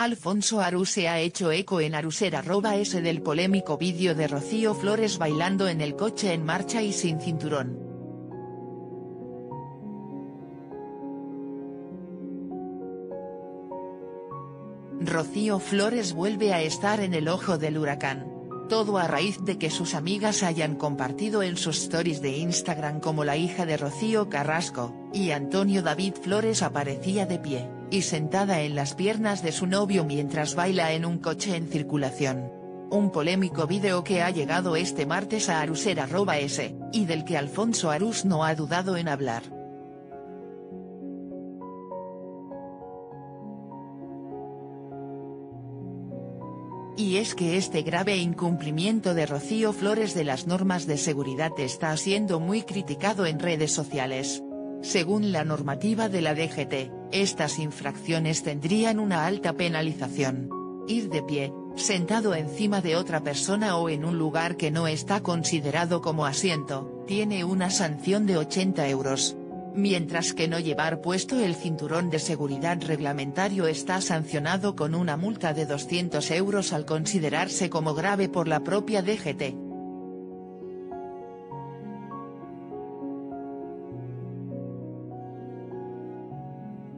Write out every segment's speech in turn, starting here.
Alfonso Arús se ha hecho eco en Aruser@s del polémico vídeo de Rocío Flores bailando en el coche en marcha y sin cinturón. Rocío Flores vuelve a estar en el ojo del huracán. Todo a raíz de que sus amigas hayan compartido en sus stories de Instagram cómo la hija de Rocío Carrasco, y Antonio David Flores aparecía de pie, y sentada en las piernas de su novio mientras baila en un coche en circulación. Un polémico vídeo que ha llegado este martes a Aruser@s, y del que Alfonso Arús no ha dudado en hablar. Y es que este grave incumplimiento de Rocío Flores de las normas de seguridad está siendo muy criticado en redes sociales. Según la normativa de la DGT, estas infracciones tendrían una alta penalización. Ir de pie, sentado encima de otra persona o en un lugar que no está considerado como asiento, tiene una sanción de 80 €. Mientras que no llevar puesto el cinturón de seguridad reglamentario está sancionado con una multa de 200 € al considerarse como grave por la propia DGT.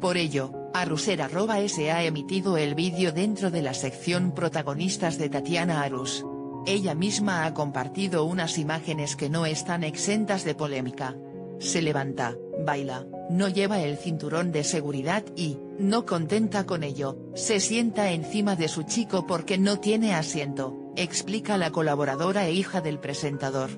Por ello, Aruser@s ha emitido el vídeo dentro de la sección protagonistas de Tatiana Arus. Ella misma ha compartido unas imágenes que no están exentas de polémica. Se levanta, baila, no lleva el cinturón de seguridad y, no contenta con ello, se sienta encima de su chico porque no tiene asiento, explica la colaboradora e hija del presentador.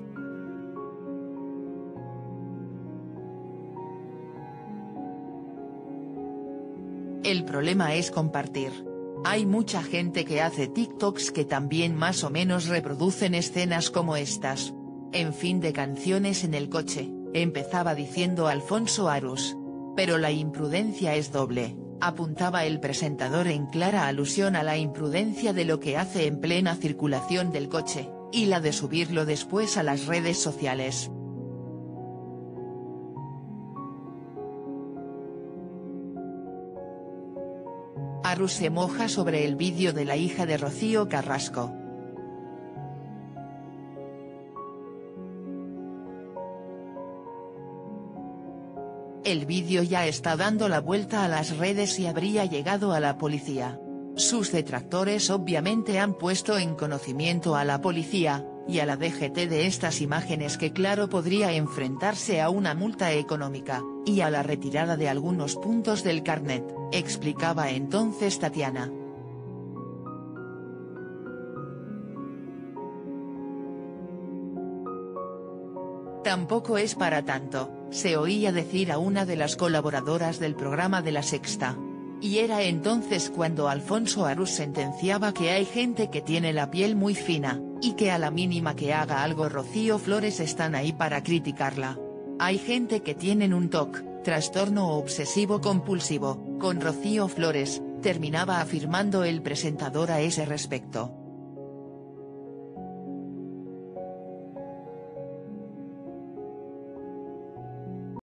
El problema es compartir. Hay mucha gente que hace TikToks que también más o menos reproducen escenas como estas. En fin, de canciones en el coche, empezaba diciendo Alfonso Arús. Pero la imprudencia es doble, apuntaba el presentador en clara alusión a la imprudencia de lo que hace en plena circulación del coche, y la de subirlo después a las redes sociales. Arús se moja sobre el vídeo de la hija de Rocío Carrasco. El vídeo ya está dando la vuelta a las redes y habría llegado a la policía. Sus detractores obviamente han puesto en conocimiento a la policía, y a la DGT de estas imágenes que claro podría enfrentarse a una multa económica, y a la retirada de algunos puntos del carnet, explicaba entonces Tatiana. Tampoco es para tanto, se oía decir a una de las colaboradoras del programa de La Sexta. Y era entonces cuando Alfonso Arús sentenciaba que hay gente que tiene la piel muy fina, y que a la mínima que haga algo Rocío Flores están ahí para criticarla. Hay gente que tienen un TOC, trastorno obsesivo compulsivo, con Rocío Flores, terminaba afirmando el presentador a ese respecto.